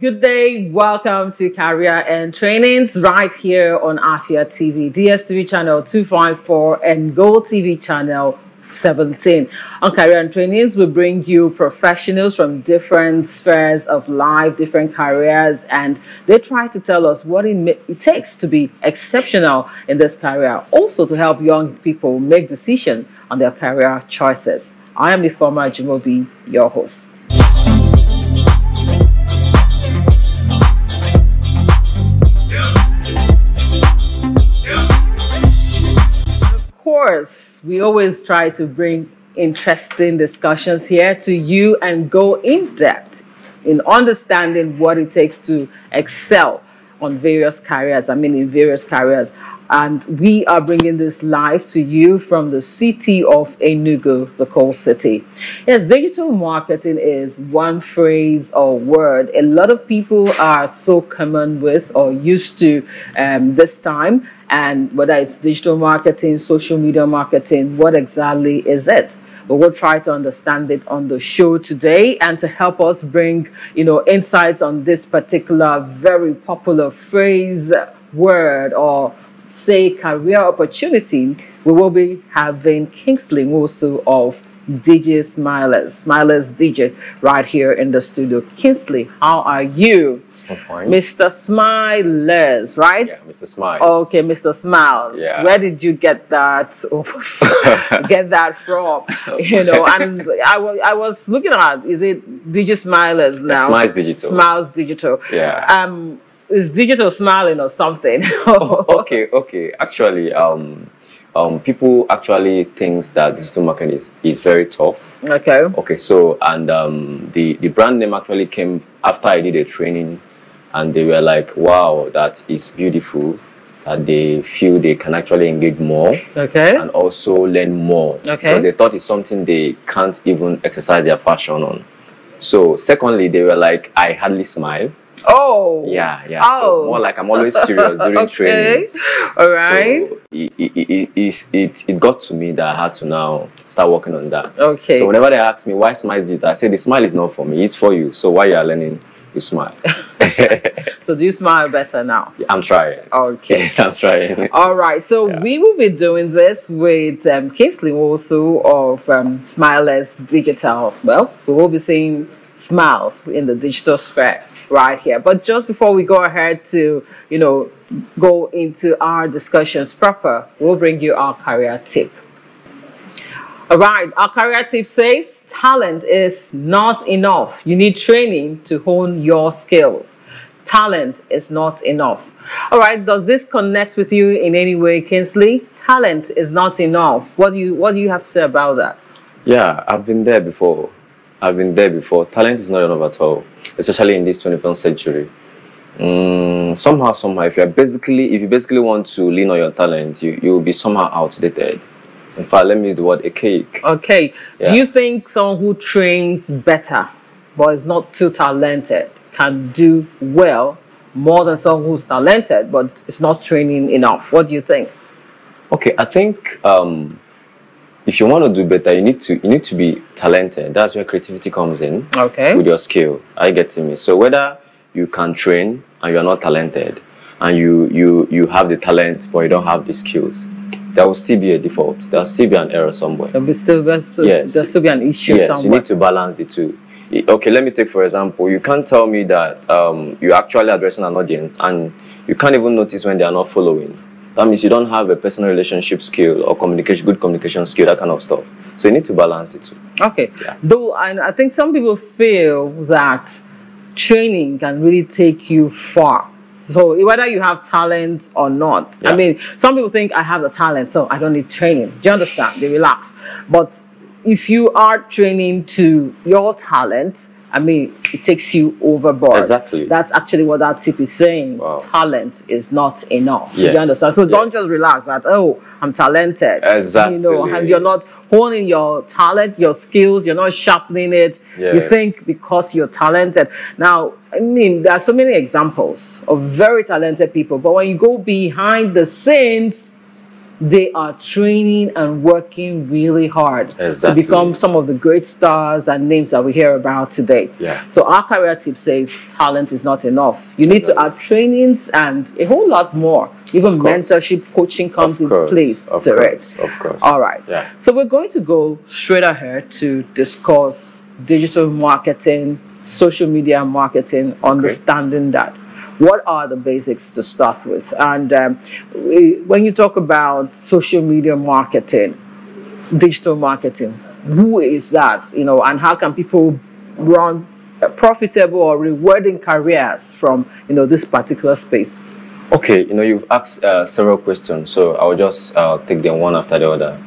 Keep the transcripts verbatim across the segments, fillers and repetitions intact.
Good day, welcome to Career and Trainings right here on AFIA T V, D S T V channel two five four and Gold T V channel seventeen. On Career and Trainings, we bring you professionals from different spheres of life, different careers, and they try to tell us what it, it takes to be exceptional in this career, also to help young people make decisions on their career choices. I am Ifeoma Ajimobi, your host. Course, we always try to bring interesting discussions here to you and go in depth in understanding what it takes to excel on various careers, I mean in various careers. And we are bringing this live to you from the city of Enugu, the coal city. Yes, digital marketing is one phrase or word a lot of people are so common with or used to um, this time. And whether it's digital marketing, social media marketing, what exactly is it? But we'll try to understand it on the show today, and to help us bring, you know, insights on this particular very popular phrase, word, or say career opportunity, we will be having Kingsley Moso of D J Smilers, Smilers D J, right here in the studio. Kingsley, how are you? I'm fine. Mister Smilers, right? Yeah, Mister Smiles. Okay, Mister Smiles. Yeah. Where did you get that? get that from? You know, and I was I was looking at, is it D J Smilers now? It's Smiles Digital. Smiles Digital. Yeah. Um. Is digital smiling or something? oh, okay, okay. Actually, um, um, people actually think that digital marketing is, is very tough. Okay. Okay, so, and um, the, the brand name actually came after I did a training, and they were like, wow, that is beautiful, that they feel they can actually engage more. Okay. And also learn more. Okay. Because they thought it's something they can't even exercise their passion on. So, secondly, they were like, I hardly smile. Oh yeah, yeah. Oh. So more like I'm always serious during okay. trainings. All right. So it, it, it, it, it got to me that I had to now start working on that. Okay. So whenever they ask me why smile is it, I say the smile is not for me. It's for you. So while you are learning, you smile. So do you smile better now? Yeah, I'm trying. Okay. Yes, I'm trying. All right. So yeah. we will be doing this with um, Kingsley Moso of um, Smilers Digital. Well, we will be seeing smiles in the digital sphere right here. But just before we go ahead to, you know, go into our discussions proper, we'll bring you our career tip. All right, our career tip says talent is not enough. You need training to hone your skills. Talent is not enough. All right, does this connect with you in any way, Kingsley? Talent is not enough. What do you, what do you have to say about that? Yeah, I've been there before. I've been there before. Talent is not enough at all, especially in this twenty-first century. Mm, somehow, somehow, if you are basically, if you basically want to lean on your talent, you you will be somehow outdated. In fact, let me use the word archaic. Okay. Yeah. Do you think someone who trains better but is not too talented can do well more than someone who's talented but is not training enough? What do you think? Okay, I think. Um, If you want to do better, you need to you need to be talented. That's where creativity comes in. Okay. With your skill, I get to me. So whether you can train and you are not talented, and you you you have the talent but you don't have the skills, there will still be a default. There will still be an error somewhere. There will still be, yes. there will still be an issue yes, somewhere. Yes, you need to balance the two. Okay, let me take for example. You can't tell me that um, you're actually addressing an audience and you can't even notice when they are not following. That means you don't have a personal relationship skill or communication, good communication skill, that kind of stuff. So you need to balance it too. Okay. Yeah. Though I, I think some people feel that training can really take you far. So whether you have talent or not, yeah. I mean, some people think I have the talent, so I don't need training. Do you understand? They relax. But if you are training to your talent, I mean, it takes you overboard. Exactly. That's actually what that tip is saying. Wow. Talent is not enough. Yes. You understand? So yes. don't just relax that, oh, I'm talented. Exactly. You know, and you're not honing your talent, your skills, you're not sharpening it. Yes. You think because you're talented. Now, I mean, there are so many examples of very talented people, but when you go behind the scenes, they are training and working really hard exactly. to become some of the great stars and names that we hear about today. Yeah. So our career tip says talent is not enough. You need to add trainings and a whole lot more. Even mentorship, coaching comes in place to it. Of course. All right. Yeah. So we're going to go straight ahead to discuss digital marketing, social media marketing, understanding that. What are the basics to start with? And um, we, when you talk about social media marketing, digital marketing, who is that? You know, and how can people run profitable or rewarding careers from you know this particular space? Okay, you know, you've asked uh, several questions, so I'll just uh, take them one after the other.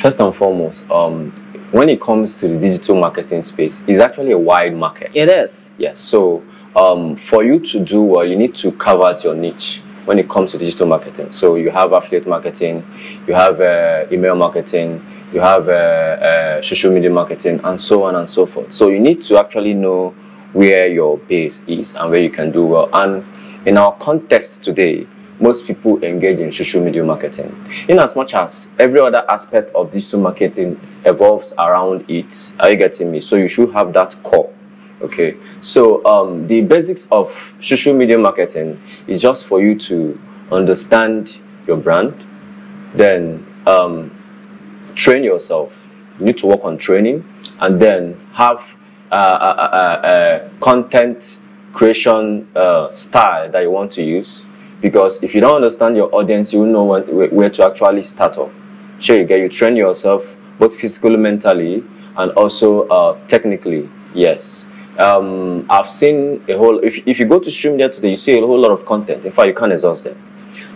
First and foremost, um, when it comes to the digital marketing space, it's actually a wide market. It is. Yes. So. Um, for you to do well, you need to cover your niche when it comes to digital marketing. So you have affiliate marketing, you have uh, email marketing, you have uh, uh, social media marketing, and so on and so forth. So you need to actually know where your base is and where you can do well. And in our context today, most people engage in social media marketing. In as much as every other aspect of digital marketing evolves around it, are you getting me? So you should have that core. Okay, so um, the basics of social media marketing is just for you to understand your brand, then um, train yourself. You need to work on training, and then have a uh, uh, uh, uh, content creation uh, style that you want to use. Because if you don't understand your audience, you won't know when, where to actually start off. Sure, you get you train yourself both physically, mentally, and also uh, technically. Yes. Um, I've seen a whole, if, if you go to social media today, you see a whole lot of content. In fact, you can't exhaust them.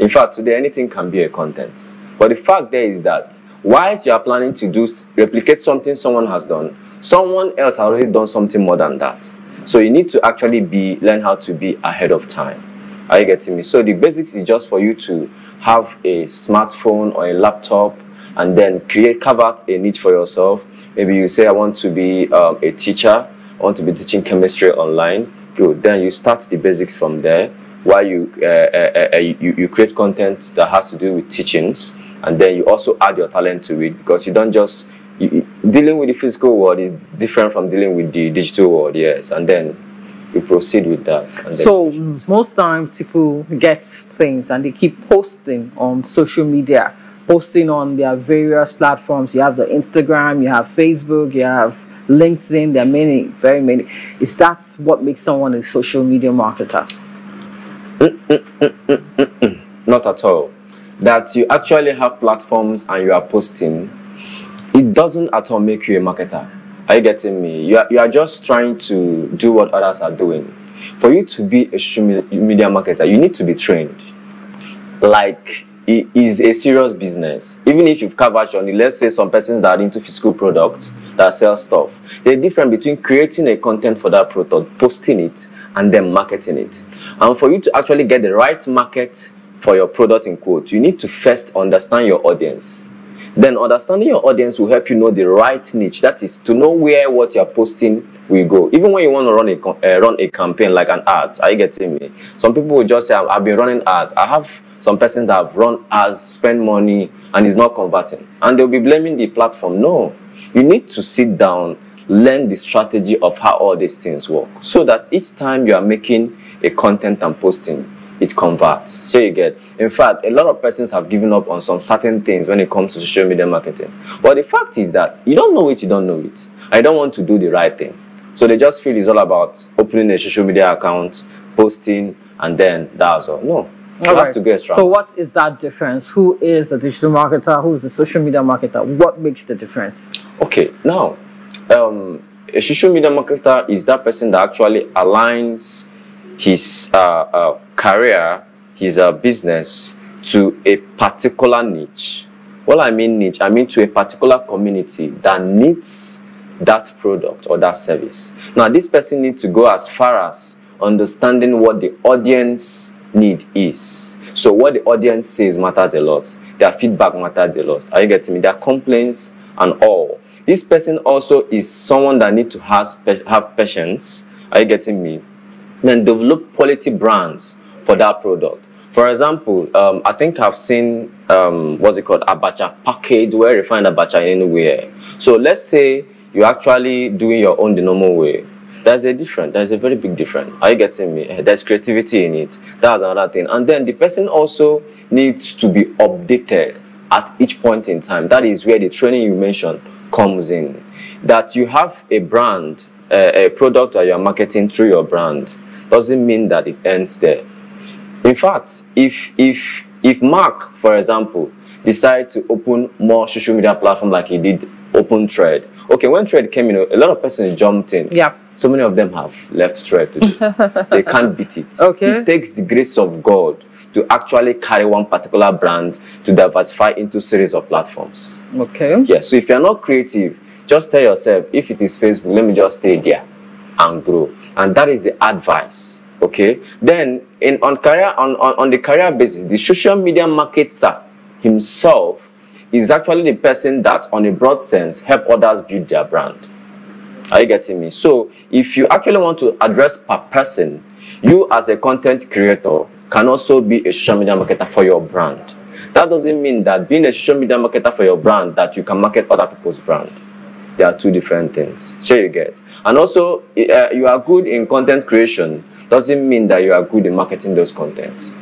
In fact, today anything can be a content. But the fact there is that whilst you are planning to do replicate something someone has done, someone else has already done something more than that. So you need to actually be learn how to be ahead of time. Are you getting me? So the basics is just for you to have a smartphone or a laptop and then create, carve out a niche for yourself. Maybe you say, I want to be um, a teacher. I want to be teaching chemistry online. Good. Then you start the basics from there. While you, uh, uh, uh, you you create content that has to do with teachings, and then you also add your talent to it, because you don't just you, dealing with the physical world is different from dealing with the digital world. Yes, and then you proceed with that. And then so most times people get things and they keep posting on social media, posting on their various platforms. You have the Instagram, you have Facebook, you have LinkedIn, there are many, very many. Is that what makes someone a social media marketer? Mm, mm, mm, mm, mm, mm. Not at all. That you actually have platforms and you are posting, it doesn't at all make you a marketer. Are you getting me? You are, you are just trying to do what others are doing. For you to be a social media marketer, you need to be trained. Like, it is a serious business. Even if you've covered on it, let's say some persons that are into physical products, that sell stuff. There's a difference between creating a content for that product, posting it, and then marketing it. And for you to actually get the right market for your product, in quote, you need to first understand your audience. Then understanding your audience will help you know the right niche. That is to know where what you're posting will go. Even when you want to run a, uh, run a campaign like an ads, are you getting me? Some people will just say, I've been running ads. I have some person that have run ads, spend money, and is not converting. And they'll be blaming the platform. No, you need to sit down, learn the strategy of how all these things work, so that each time you are making a content and posting, it converts. So you get. In fact, a lot of persons have given up on some certain things when it comes to social media marketing. But the fact is that you don't know it, you don't know it. I don't want to do the right thing. So they just feel it's all about opening a social media account, posting, and then that's all. No. You have to get strong. So what is that difference? Who is the digital marketer? Who is the social media marketer? What makes the difference? Okay, now, um, a social media marketer is that person that actually aligns his uh, uh, career, his uh, business, to a particular niche. What I mean niche, I mean to a particular community that needs that product or that service. Now, this person needs to go as far as understanding what the audience need is. So what the audience says matters a lot. Their feedback matters a lot. Are you getting me? Their complaints and all. This person also is someone that needs to have, have patience. Are you getting me? Then develop quality brands for that product. For example, um, I think I've seen, um, what's it called, abacha package, where you find abacha anywhere. So let's say you're actually doing your own the normal way. There's a difference. There's a very big difference. Are you getting me? There's creativity in it. That's another thing. And then the person also needs to be updated at each point in time. That is where the training you mentioned comes in. That you have a brand, uh, a product that you're marketing through your brand, doesn't mean that it ends there. In fact, if, if, if Mark, for example, decides to open more social media platforms like he did open Thread. Okay, when Thread came in, a lot of persons jumped in. Yeah. So many of them have left Thread to do. They can't beat it. Okay. It takes the grace of God to actually carry one particular brand to diversify into series of platforms. Okay. Yeah, so if you're not creative, just tell yourself, if it is Facebook, let me just stay there and grow. And that is the advice. Okay. Then in on career on, on, on the career basis, the social media marketer himself is actually the person that, on a broad sense, help others build their brand. Are you getting me? So if you actually want to address per person, you as a content creator can also be a social media marketer for your brand. That doesn't mean that being a social media marketer for your brand, that you can market other people's brand. There are two different things. Sure, you get. And also, uh, you are good in content creation doesn't mean that you are good in marketing those contents.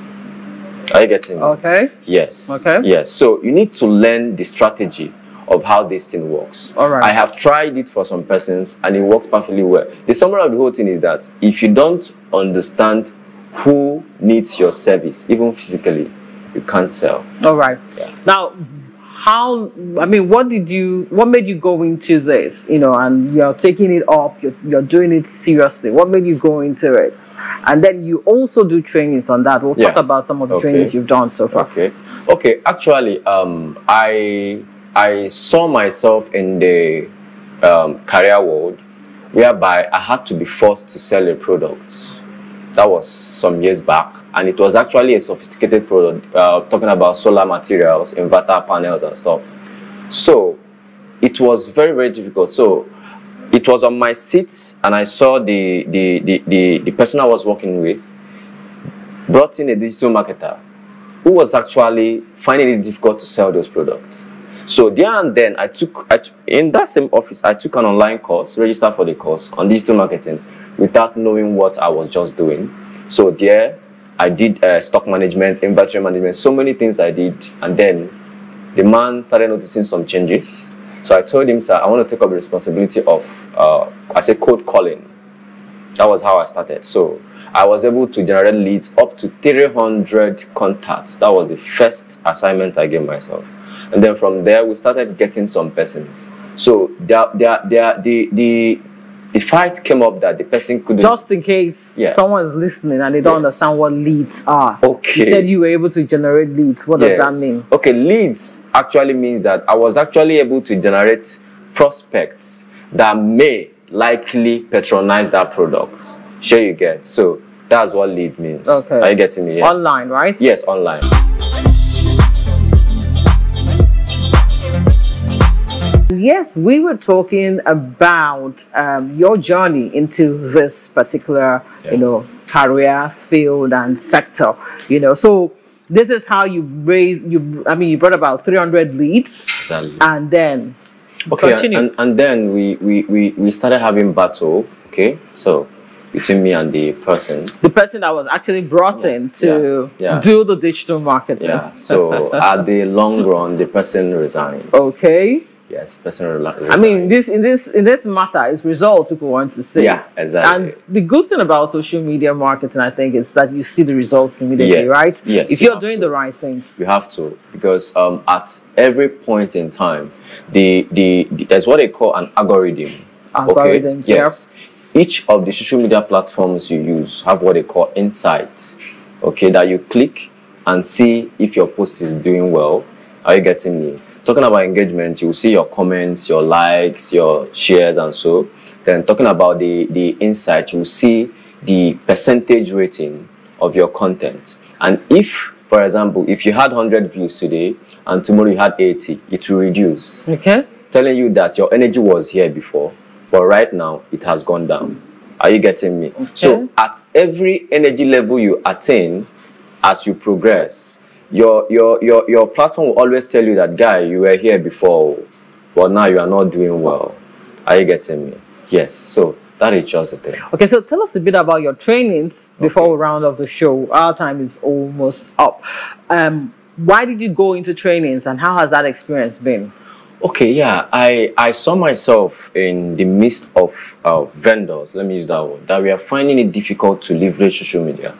Are you getting me? Okay. Yes. Okay. Yes. So you need to learn the strategy of how this thing works. All right. I have tried it for some persons and it works perfectly well. The summary of the whole thing is that if you don't understand who needs your service, even physically, you can't sell. All right. Yeah. Now, how, I mean, what did you, what made you go into this, you know, and you're taking it up, you're, you're doing it seriously. What made you go into it? And then you also do trainings on that. We'll yeah. talk about some of the okay. trainings you've done so far. Okay. Okay. Actually, um, I I saw myself in the um, career world whereby I had to be forced to sell a product. That was some years back. And it was actually a sophisticated product, uh, talking about solar materials, inverter panels and stuff. So it was very, very difficult. So it was on my seat, and I saw the, the, the, the, the person I was working with brought in a digital marketer who was actually finding it difficult to sell those products. So there and then, I took, I, in that same office, I took an online course, registered for the course on digital marketing without knowing what I was just doing. So there, I did uh, stock management, inventory management, so many things I did. And then the man started noticing some changes. So I told him, sir, I want to take up the responsibility of, uh, as a cold calling. That was how I started. So I was able to generate leads up to three hundred contacts. That was the first assignment I gave myself. And then from there, we started getting some persons. So the, the, the, the, the, the fight came up that the person couldn't... Just in case yeah. someone's listening and they don't yes. understand what leads are. Okay. You said you were able to generate leads. What yes. does that mean? Okay, leads actually means that I was actually able to generate prospects that may likely patronize that product. Sure you get. So that's what lead means. Okay. Are you getting me? Yeah. Online, right? Yes, online. Yes, we were talking about um, your journey into this particular, yeah. you know, career field and sector. You know, so this is how you raised. You, I mean, you brought about three hundred leads, exactly. and then okay, continue. And, and then we, we we we started having battle. Okay, so between me and the person, the person that was actually brought yeah. in to yeah. Yeah. do the digital marketing. Yeah. So at the long run, the person resigned. Okay. Yes, personal. I mean, this in this in this matter is result people want to see. Yeah, exactly. And the good thing about social media marketing, I think, is that you see the results immediately, yes, right? Yes. If you're you doing to. the right things, you have to, because um, at every point in time, the the, the there's what they call an algorithm. Algorithm. Okay? Yes. Yep. Each of the social media platforms you use have what they call insights. Okay, that you click and see if your post is doing well. Are you getting me? Talking about engagement, you will see your comments, your likes, your shares, and so. Then talking about the, the insight, you will see the percentage rating of your content. And if, for example, if you had one hundred views today and tomorrow you had eighty, it will reduce. Okay. Telling you that your energy was here before, but right now it has gone down. Are you getting me? Okay. So at every energy level you attain, as you progress. Your your your your platform will always tell you that, guy, you were here before, but now you are not doing well. Are you getting me? Yes. So that is just the thing. Okay, so tell us a bit about your trainings before okay. we round off the show. Our time is almost up. Um, why did you go into trainings, and how has that experience been? Okay, yeah, I, I saw myself in the midst of uh, vendors, let me use that word, that we are finding it difficult to leverage social media.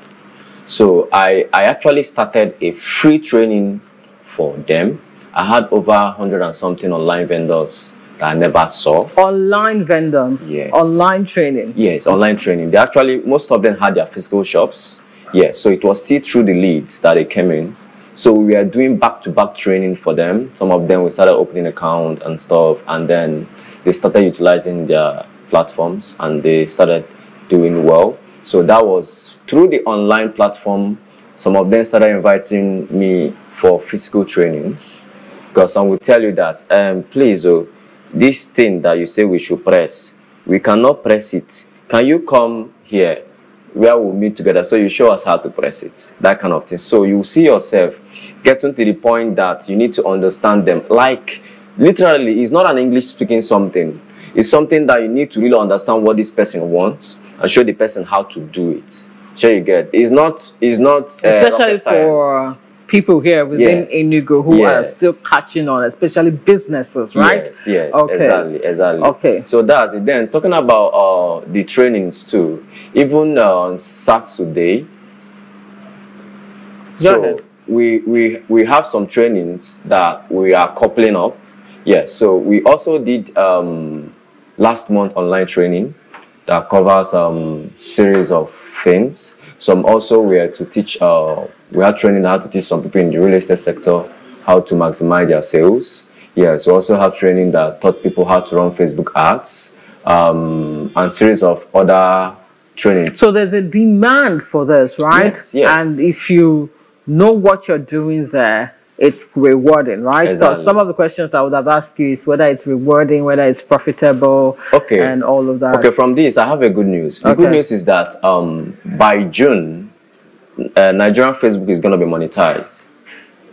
So I, I actually started a free training for them. I had over a hundred and something online vendors that I never saw. Online vendors? Yes. Online training? Yes, online training. They actually, most of them had their physical shops. Yes, so it was still through the leads that they came in. So we are doing back-to-back training for them. Some of them, we started opening accounts and stuff, and then they started utilizing their platforms, and they started doing well. So that was through the online platform. Some of them started inviting me for physical trainings, because some will tell you that, um, please, oh, this thing that you say we should press, we cannot press it. Can you come here where we'll meet together so you show us how to press it? That kind of thing. So you see yourself getting to the point that you need to understand them. Like, literally, it's not an English speaking something. It's something that you need to really understand what this person wants and show the person how to do it. So you get, it's not, it's not uh, especially for people here within Enugu who yes. are still catching on, especially businesses, right? Yes, yes, okay. exactly, exactly. Okay. So that's it. Then talking about uh, the trainings too, even uh, on Saturday, so we, we, we have some trainings that we are coupling up. Yes, so we also did um, last month online training that covers um, series of things. Some also we are to teach, uh, we are training how to teach some people in the real estate sector how to maximize their sales. Yes, we also have training that taught people how to run Facebook ads, um, and series of other training. So there's a demand for this, right? Yes, yes. And if you know what you're doing there, it's rewarding, right? Exactly. So some of the questions I would have asked you is whether it's rewarding, whether it's profitable, okay, and all of that. Okay, from this, I have a good news. The okay. good news is that um, by June, uh, Nigerian Facebook is going to be monetized.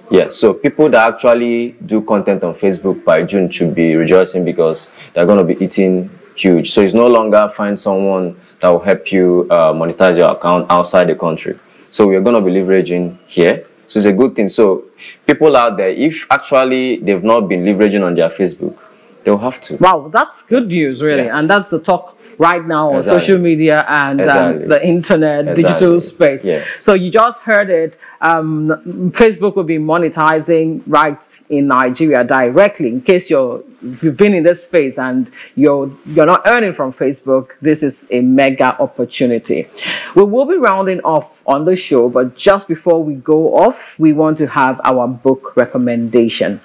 Yeah, so people that actually do content on Facebook by June should be rejoicing, because they're going to be eating huge. So it's no longer find someone that will help you uh, monetize your account outside the country. So we're going to be leveraging here. So it's a good thing. So people out there, if actually they've not been leveraging on their Facebook, they'll have to. Wow, that's good news, really. Yeah. And that's the talk right now on exactly. social media and exactly. um, the internet, exactly. digital space. Yes. So you just heard it. Um, Facebook will be monetizing right in Nigeria directly. In case you're, you've been in this space and you're, you're not earning from Facebook, this is a mega opportunity. We will be rounding off on the show, but just before we go off, we want to have our book recommendation.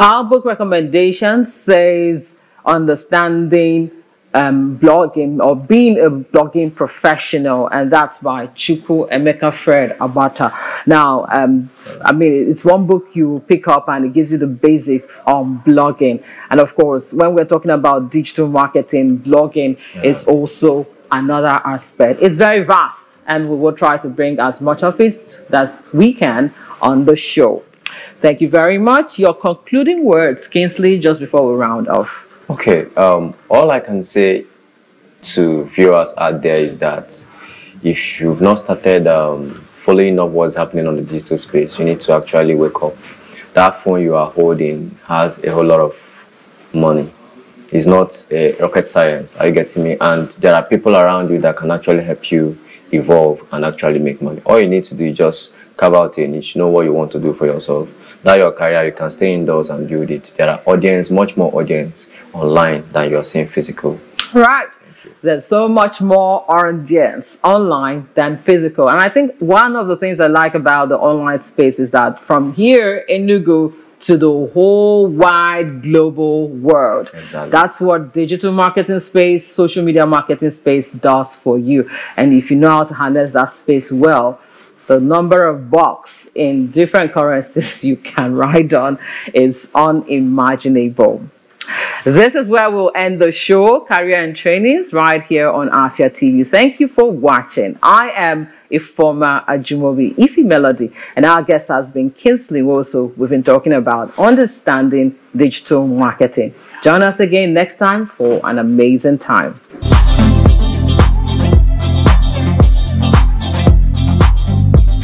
Our book recommendation says Understanding um, Blogging, or Being a Blogging Professional, and that's by Chuku Emeka Fred Abata. Now, um, I mean, it's one book you pick up and it gives you the basics on blogging. And of course, when we're talking about digital marketing, blogging yeah. is also another aspect. It's very vast, and we will try to bring as much of it that we can on the show. Thank you very much. Your concluding words, Kingsley, just before we round off. Okay, um, all I can say to viewers out there is that if you've not started um, following up what's happening on the digital space, you need to actually wake up. That phone you are holding has a whole lot of money. It's not a rocket science, are you getting me? And there are people around you that can actually help you evolve and actually make money. All you need to do is just carve out a niche, know what you want to do for yourself. That your career, you can stay indoors and build it. There are audience, much more audience online than you're seeing physical. Right. There's so much more audience online than physical. And I think one of the things I like about the online space is that from here in Enugu to the whole wide global world. Exactly. That's what digital marketing space, social media marketing space does for you. And if you know how to harness that space well, the number of bucks in different currencies you can ride on is unimaginable. This is where we'll end the show, Career and Trainings, right here on AFIA T V. Thank you for watching. I am Ifeoma Ajumobi, Ife Melody, and our guest has been Kingsley Moso. We've been talking about understanding digital marketing. Join us again next time for an amazing time.